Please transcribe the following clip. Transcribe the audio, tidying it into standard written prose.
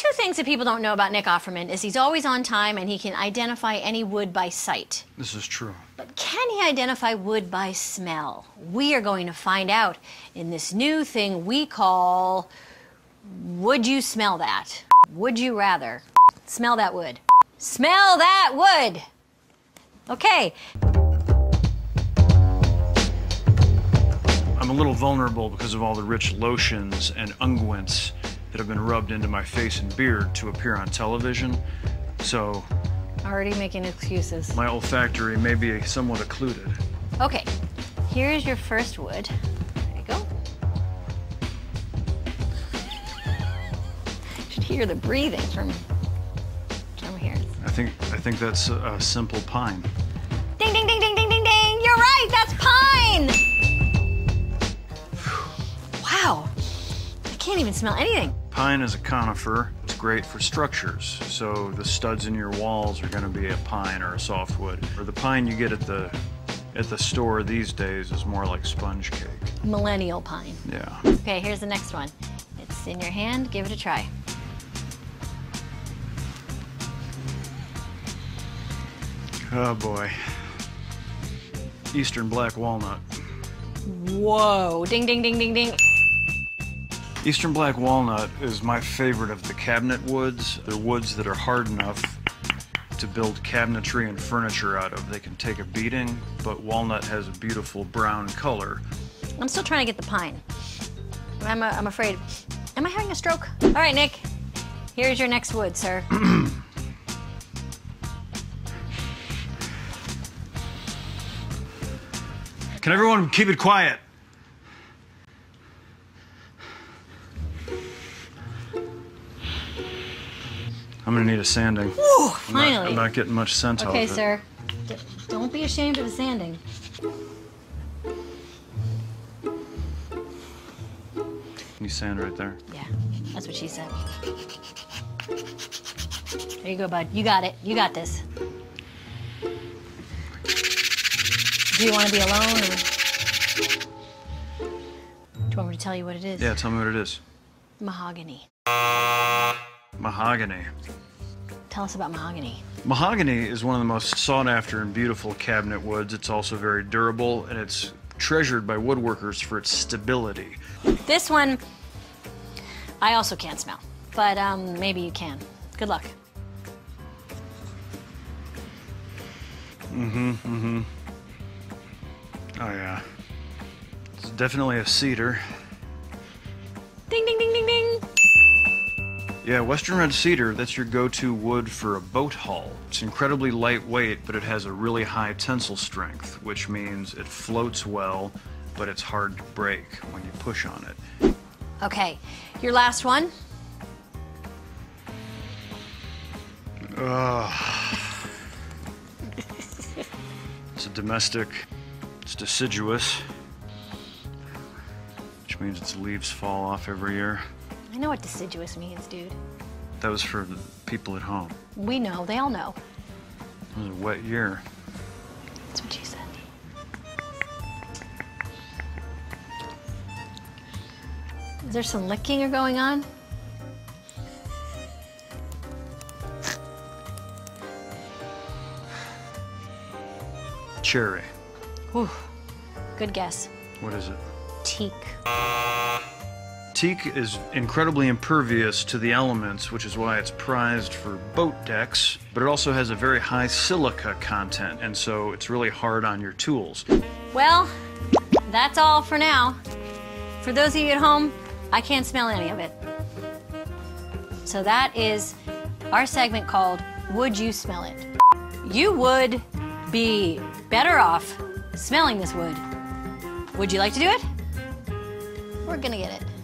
two things that people don't know about Nick Offerman is he's always on time and he can identify any wood by sight. This is true. But can he identify wood by smell? We are going to find out in this new thing we call, Would You Smell That? Would you rather smell that wood? Smell that wood! Okay. I'm a little vulnerable because of all the rich lotions and unguents that have been rubbed into my face and beard to appear on television, so... Already making excuses. My olfactory may be somewhat occluded. Okay, here's your first wood. There you go. You should hear the breathing from here. I think that's a simple pine. Ding, ding, ding, ding, ding, ding, ding! You're right, that's pine! Wow, I can't even smell anything. Pine is a conifer. It's great for structures. So the studs in your walls are going to be a pine or a softwood. Or the pine you get at the store these days is more like sponge cake. Millennial pine. Yeah. Okay, here's the next one. It's in your hand. Give it a try. Oh boy. Eastern black walnut. Whoa. Ding, ding, ding, ding, ding. Eastern black walnut is my favorite of the cabinet woods. They're woods that are hard enough to build cabinetry and furniture out of. They can take a beating, but walnut has a beautiful brown color. I'm still trying to get the pine. I'm afraid. Am I having a stroke? All right, Nick, here's your next wood, sir. Can everyone keep it quiet? I'm gonna need a sanding. Ooh, finally. I'm not getting much scent out of it. Okay, sir. Don't be ashamed of the sanding. Can you sand right there? Yeah, that's what she said. There you go, bud. You got it. You got this. Do you want to be alone, or do you want me to tell you what it is? Yeah, tell me what it is. Mahogany. Mahogany. Tell us about mahogany. Mahogany is one of the most sought-after and beautiful cabinet woods. It's also very durable, and it's treasured by woodworkers for its stability. This one, I also can't smell, but maybe you can. Good luck. Mm-hmm, mm-hmm. Oh, yeah. It's definitely a cedar. Ding, ding, ding, ding, ding! Yeah, western red cedar, that's your go-to wood for a boat hull. It's incredibly lightweight, but it has a really high tensile strength, which means it floats well, but it's hard to break when you push on it. Okay, your last one? It's a domestic, it's deciduous, which means its leaves fall off every year. I know what deciduous means, dude. That was for the people at home. We know. They all know. It was a wet year. That's what she said. Is there some licking going on? Cherry. Whew. Good guess. What is it? Teak. Teak is incredibly impervious to the elements, which is why it's prized for boat decks, but it also has a very high silica content, and so it's really hard on your tools. Well, that's all for now. For those of you at home, I can't smell any of it. So that is our segment called, Would You Smell It? You would be better off smelling this wood. Would you like to do it? We're gonna get it.